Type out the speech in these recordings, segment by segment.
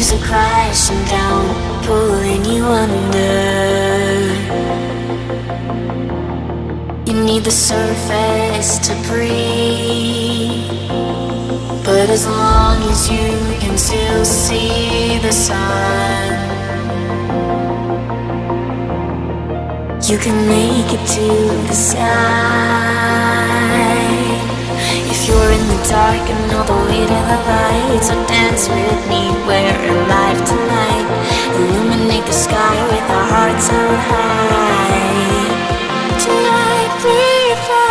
waves are crashing down, pulling you under. You need the surface to breathe, but as long as you can still see the sun, you can make it to the sky. If you're in the dark and all the way to the light, so dance with me, we're alive tonight. Illuminate the sky with our hearts so high. Tonight we fly.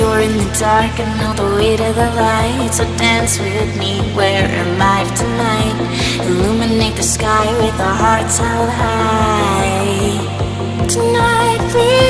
You're in the dark and all the way to the light, so dance with me, we're alive tonight. Illuminate the sky with our hearts held high. Tonight, please.